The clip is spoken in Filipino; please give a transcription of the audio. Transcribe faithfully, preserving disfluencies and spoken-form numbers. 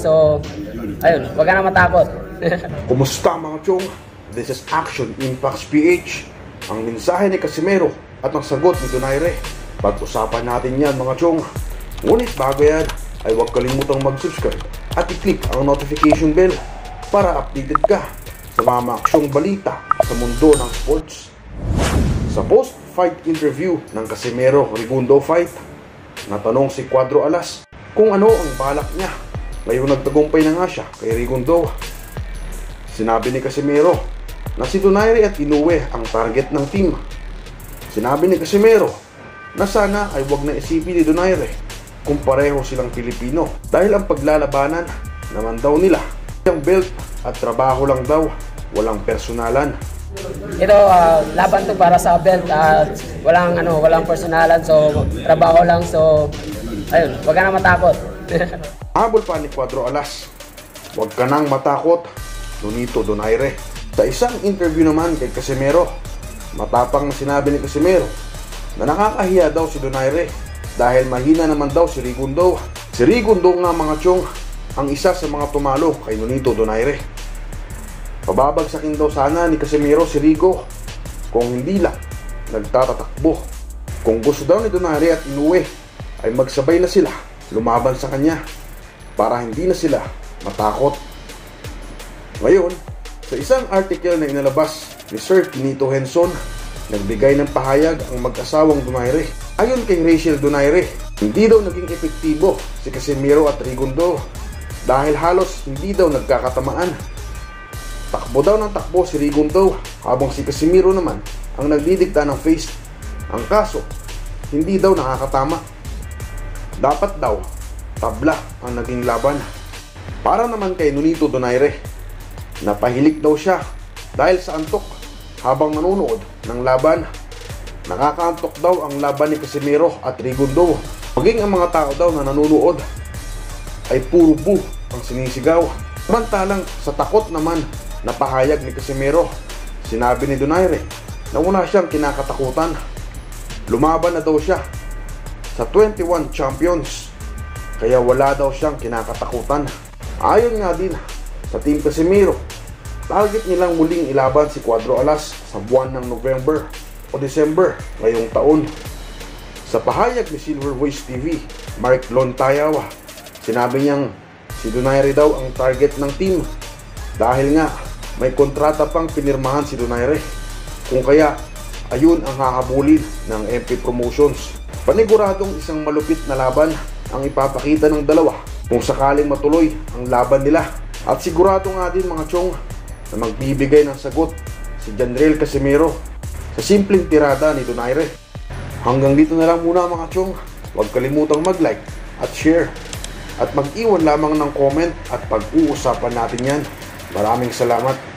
So, ayun, wag ka na matakot. Kumusta mga chong? This is Action Impact P H. Ang mensahe ni Casimero at ang sagot ni Donaire. Pag-usapan natin yan mga chong. Ngunit bago yan, ay huwag kalimutang mag-subscribe at i-click ang notification bell para updated ka sa mga aksyong balita sa mundo ng sports. Sa post-fight interview ng Casimero Rigondeaux fight, natanong si Cuadro Alas kung ano ang balak niya ngayong nagtagumpay na nga siya kay Rigondeaux. Sinabi ni Casimero na si Donaire at Inoue ang target ng team. Sinabi ni Casimero na sana ay huwag na isipin ni Donaire kung pareho silang Pilipino dahil ang paglalabanan naman daw nila ang belt at trabaho lang daw, walang personalan. Ito, uh, laban to para sa belt at walang, ano, walang personalan, so trabaho lang, so ayun, wag ka na matakot. Habol pa ni Cuadro Alas, huwag ka nang matakot, Nonito Donaire. Sa isang interview naman kay Casimero, matapang na sinabi ni Casimero na nakakahiya daw si Donaire dahil mahina naman daw si Rigondeaux. Si Rigondeaux nga mga chong ang isa sa mga tumalo kay Nonito Donaire. Pababagsakin daw sana ni Casimero si Rigo kung hindi lang nagtatatakbo. Kung gusto daw ni Donaire at Inoue ay magsabay na sila lumaban sa kanya para hindi na sila matakot. Ngayon, sa isang article na inalabas ni Sir Nito Henson, nagbigay ng pahayag ang mag-asawang Donaire. Ayon kay Rachel Donaire, hindi daw naging epektibo si Casimero at Rigondeaux dahil halos hindi daw nagkakatamaan. Takbo daw ng takbo si Rigondeaux habang si Casimero naman ang nagdidikta ng face. Ang kaso, hindi daw nakakatama. Dapat daw, tabla ang naging laban. Para naman kay Nonito Donaire, napahilik daw siya dahil sa antok habang nanonood ng laban. Nakakaantok daw ang laban ni Casimero at Rigondeaux. Maging ang mga tao daw na nanonood ay puro buh ang sinisigaw. Samantalang sa takot naman na pahayag ni Casimero, sinabi ni Donaire na wala siyang kinakatakutan. Lumaban na daw siya sa twenty-one champions, kaya wala daw siyang kinakatakutan. Ayon nga din sa team Casimero, target nilang muling ilaban si Cuadro Alas sa buwan ng November o December ngayong taon. Sa pahayag ni Silver Voice T V, Mark Lontayawa, sinabi niyang si Donaire daw ang target ng team dahil nga may kontrata pang pinirmahan si Donaire, kung kaya ayun ang hahabulin ng M P Promotions. Paniguradong isang malupit na laban ang ipapakita ng dalawa kung sakaling matuloy ang laban nila. At sigurado nga din mga chong na magbibigay ng sagot si Johnriel Casimero sa simpleng tirada ni Donaire. Hanggang dito na lang muna mga chong. Huwag kalimutang mag-like at share at mag-iwan lamang ng comment at pag-uusapan natin yan. Maraming salamat.